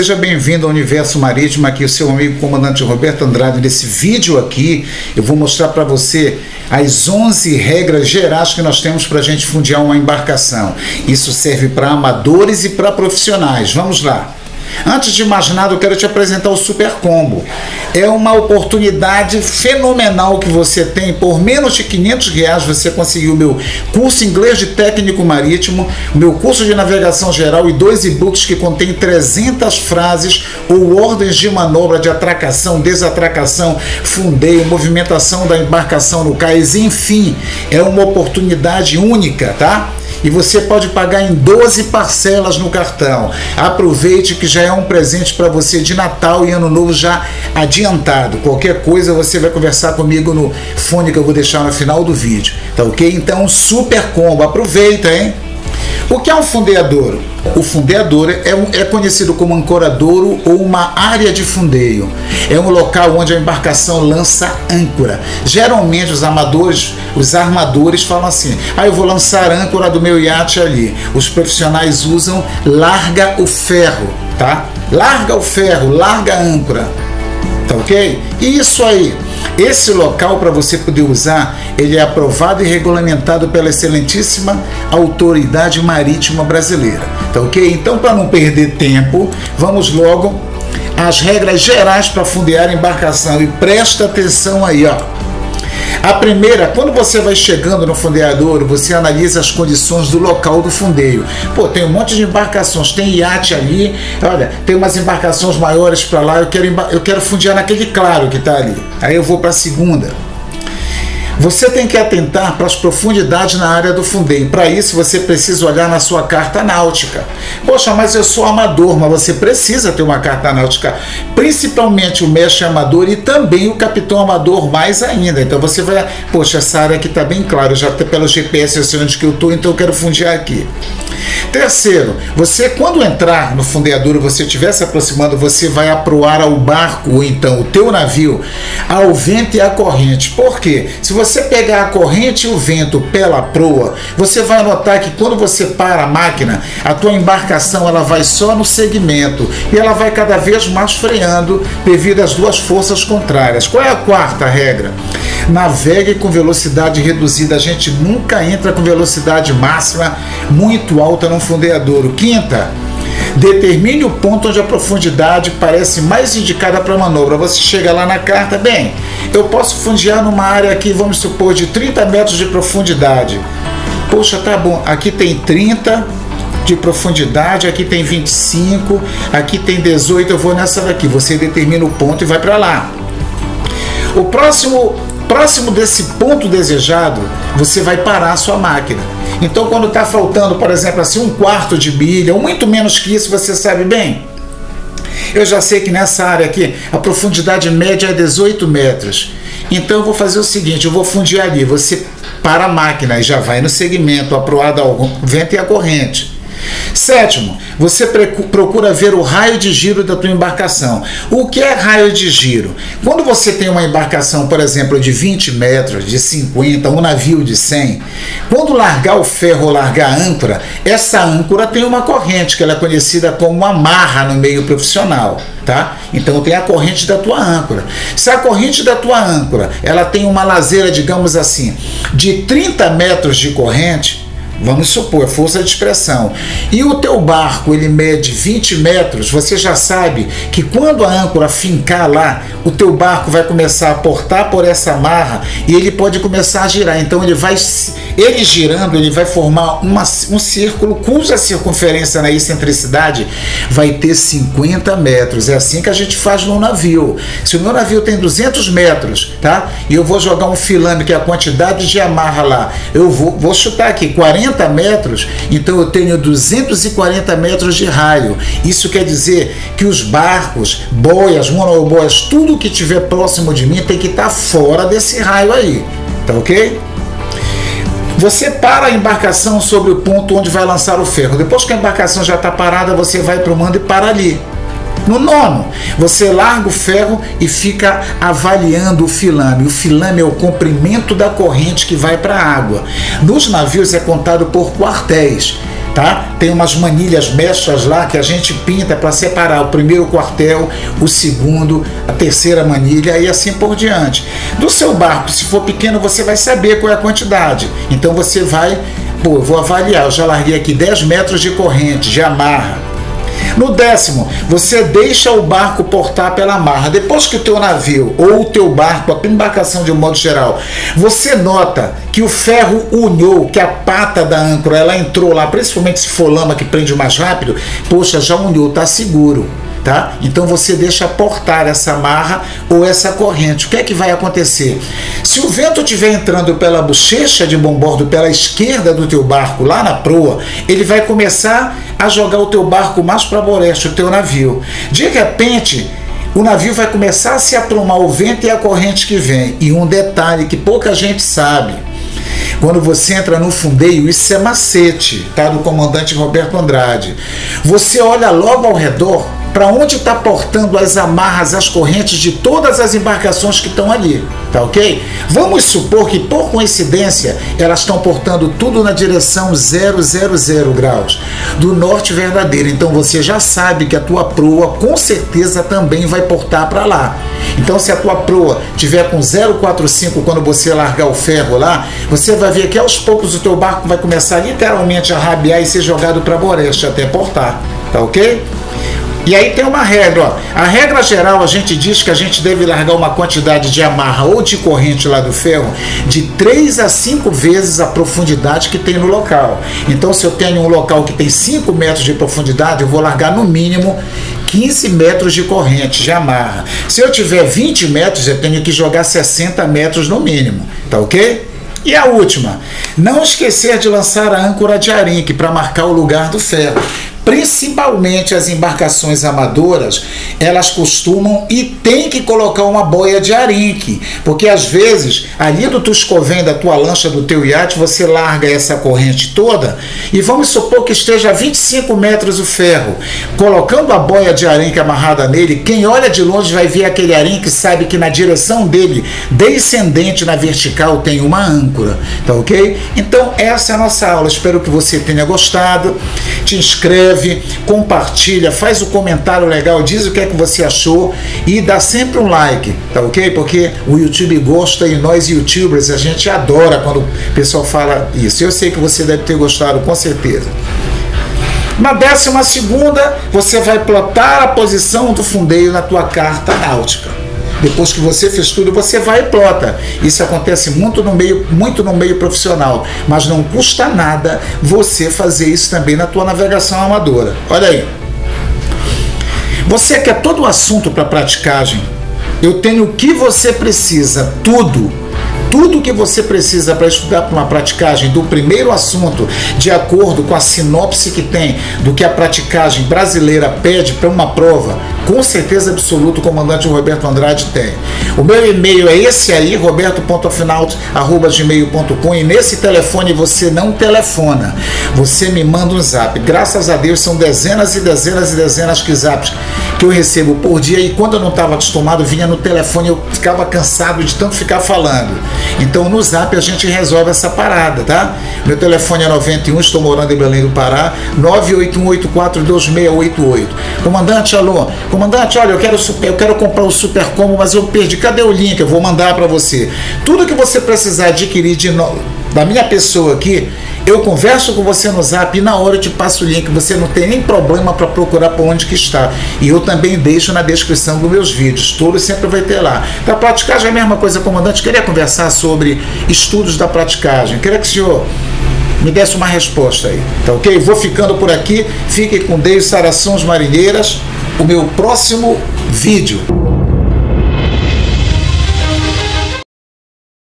Seja bem-vindo ao Universo Marítimo, aqui o seu amigo Comandante Roberto Andrade. Nesse vídeo aqui eu vou mostrar para você as 11 regras gerais que nós temos para a gente fundear uma embarcação. Isso serve para amadores e para profissionais. Vamos lá! Antes de mais nada, eu quero te apresentar o Super Combo. É uma oportunidade fenomenal que você tem. Por menos de R$500 você conseguiu o meu curso inglês de técnico marítimo, o meu curso de navegação geral e 2 e-books que contém 300 frases ou ordens de manobra de atracação, desatracação, fundeio, movimentação da embarcação no cais, enfim, é uma oportunidade única, tá? E você pode pagar em 12 parcelas no cartão. Aproveite que já é um presente para você de Natal e Ano Novo já adiantado. Qualquer coisa você vai conversar comigo no fone que eu vou deixar no final do vídeo, tá ok? Então, Super Combo, aproveita, hein? O que é um fundeadouro? O fundeadouro é conhecido como ancoradouro ou uma área de fundeio. É um local onde a embarcação lança âncora. Geralmente os armadores falam assim: ah, eu vou lançar a âncora do meu iate ali. Os profissionais usam larga o ferro, tá? Larga o ferro, larga a âncora, tá ok? E isso aí. Esse local, para você poder usar, ele é aprovado e regulamentado pela excelentíssima Autoridade Marítima Brasileira, tá ok? Então, para não perder tempo, vamos logo às regras gerais para fundear a embarcação. E presta atenção aí, ó. A primeira, quando você vai chegando no fundeadouro, você analisa as condições do local do fundeio. Pô, tem um monte de embarcações, tem iate ali, olha, tem umas embarcações maiores para lá, eu quero fundear naquele claro que tá ali. Aí eu vou para a segunda. Você tem que atentar para as profundidades na área do fundeio. Para isso, você precisa olhar na sua carta náutica. Poxa, mas eu sou amador. Mas você precisa ter uma carta náutica. Principalmente o mestre amador e também o capitão amador mais ainda. Então você vai... Poxa, essa área aqui está bem clara. Já até pelo GPS eu sei onde que eu estou, então eu quero fundear aqui. Terceiro, você quando entrar no fundeadouro, você estiver se aproximando, você vai aproar ao barco, ou então o teu navio, ao vento e à corrente. Por quê? Se você pegar a corrente e o vento pela proa, você vai notar que quando você para a máquina, a tua embarcação ela vai só no segmento e ela vai cada vez mais freando devido às duas forças contrárias. Qual é a quarta regra? Navegue com velocidade reduzida. A gente nunca entra com velocidade máxima muito alta num fundeadouro. Quinta, determine o ponto onde a profundidade parece mais indicada para a manobra. Você chega lá na carta, bem, eu posso fundear numa área aqui, vamos supor, de 30 metros de profundidade. Poxa, tá bom, aqui tem 30 de profundidade, aqui tem 25, aqui tem 18, eu vou nessa daqui. Você determina o ponto e vai para lá. O próximo desse ponto desejado, você vai parar a sua máquina. Então, quando está faltando, por exemplo, assim, 1/4 de milha, ou muito menos que isso, você sabe bem. Eu já sei que nessa área aqui, a profundidade média é 18 metros. Então, eu vou fazer o seguinte, eu vou fundear ali. Você para a máquina e já vai no segmento, aproada ao vento e à corrente. Sétimo, você procura ver o raio de giro da tua embarcação. O que é raio de giro? Quando você tem uma embarcação, por exemplo, de 20 metros, de 50, um navio de 100, quando largar o ferro ou largar a âncora, essa âncora tem uma corrente, que ela é conhecida como amarra no meio profissional, tá? Então tem a corrente da tua âncora. Se a corrente da tua âncora, ela tem uma lazeira, digamos assim, de 30 metros de corrente, vamos supor, força de expressão, e o teu barco ele mede 20 metros, você já sabe que quando a âncora fincar lá, o teu barco vai começar a portar por essa amarra e ele pode começar a girar. Então ele girando vai formar um círculo cuja circunferência na excentricidade vai ter 50 metros. É assim que a gente faz no navio. Se o meu navio tem 200 metros, tá? E eu vou jogar um filame, que é a quantidade de amarra lá, eu vou chutar aqui 40 metros, então eu tenho 240 metros de raio. Isso quer dizer que os barcos, boias, monoboias, tudo que tiver próximo de mim tem que estar fora desse raio aí, tá ok? Você para a embarcação sobre o ponto onde vai lançar o ferro. Depois que a embarcação já está parada, você vai para o mando e para ali. No nono, você larga o ferro e fica avaliando o filame. O filame é o comprimento da corrente que vai para a água. Nos navios é contado por quartéis. tá? Tem umas manilhas mestras lá que a gente pinta para separar o primeiro quartel, o segundo, a terceira manilha e assim por diante. Do seu barco, se for pequeno, você vai saber qual é a quantidade. Então você vai, pô, eu vou avaliar, eu já larguei aqui 10 metros de corrente, de amarra. No décimo, você deixa o barco portar pela amarra. Depois que o teu navio ou o teu barco, a embarcação de um modo geral, você nota que o ferro unhou, que a pata da âncora, ela entrou lá, principalmente se for lama que prende mais rápido, poxa, já unhou, tá seguro, tá? Então você deixa portar essa amarra ou essa corrente. O que é que vai acontecer? Se o vento estiver entrando pela bochecha de bombordo, pela esquerda do teu barco, lá na proa, ele vai começar a jogar o teu barco mais para boreste, o teu navio. De repente, o navio vai começar a se aprumar o vento e a corrente que vem. E um detalhe que pouca gente sabe, quando você entra no fundeio, isso é macete, tá? Do comandante Roberto Andrade. Você olha logo ao redor para onde está portando as amarras, as correntes de todas as embarcações que estão ali, tá ok? Vamos supor que, por coincidência, elas estão portando tudo na direção 000 graus, do norte verdadeiro. Então você já sabe que a tua proa, com certeza, também vai portar para lá. Então se a tua proa tiver com 045 quando você largar o ferro lá, você vai ver que aos poucos o teu barco vai começar literalmente a rabiar e ser jogado para boreste até portar, tá ok? E aí tem uma regra, ó. A regra geral, a gente diz que a gente deve largar uma quantidade de amarra ou de corrente lá do ferro de 3 a 5 vezes a profundidade que tem no local. Então se eu tenho um local que tem 5 metros de profundidade, eu vou largar no mínimo 15 metros de corrente de amarra. Se eu tiver 20 metros, eu tenho que jogar 60 metros no mínimo, tá ok? E a última, não esquecer de lançar a âncora de arenque para marcar o lugar do ferro. Principalmente as embarcações amadoras, elas costumam e tem que colocar uma boia de arenque, porque às vezes ali do tuscovém da tua lancha, do teu iate, você larga essa corrente toda e vamos supor que esteja a 25 metros o ferro. Colocando a boia de arenque amarrada nele, quem olha de longe vai ver aquele arenque e sabe que na direção dele, descendente na vertical, tem uma âncora, tá ok? Então essa é a nossa aula, espero que você tenha gostado, te inscreva, compartilha, faz um comentário legal, diz o que é que você achou e dá sempre um like, tá ok? Porque o YouTube gosta e nós youtubers, a gente adora quando o pessoal fala isso. Eu sei que você deve ter gostado, com certeza. Na 12ª, você vai plotar a posição do fundeio na tua carta náutica. Depois que você fez tudo, você vai e plota. Isso acontece muito no meio profissional, mas não custa nada você fazer isso também na tua navegação amadora. Olha aí. Você quer todo o assunto para praticagem? Eu tenho o que você precisa, tudo que você precisa para estudar para uma praticagem do primeiro assunto, de acordo com a sinopse que tem do que a praticagem brasileira pede para uma prova, com certeza absoluta o comandante Roberto Andrade tem. O meu e-mail é esse aí, roberto.final@gmail.com, e nesse telefone você não telefona, você me manda um zap. Graças a Deus são dezenas e dezenas e dezenas de zaps que eu recebo por dia, e quando eu não estava acostumado, vinha no telefone, eu ficava cansado de tanto ficar falando. Então no zap a gente resolve essa parada, tá? Meu telefone é 91, estou morando em Belém do Pará, 981842688. Comandante, alô, comandante, olha, eu quero comprar o Super Combo, mas eu perdi, cadê o link? Eu vou mandar para você. Tudo que você precisar adquirir de da minha pessoa aqui, eu converso com você no zap e na hora eu te passo o link, você não tem nem problema para procurar por onde que está. E eu também deixo na descrição dos meus vídeos, todos sempre vai ter lá. Para praticagem é a mesma coisa, comandante, queria conversar sobre estudos da praticagem, queria que o senhor me desse uma resposta aí, tá ok? Vou ficando por aqui, fiquem com Deus, saudações marinheiras, o meu próximo vídeo.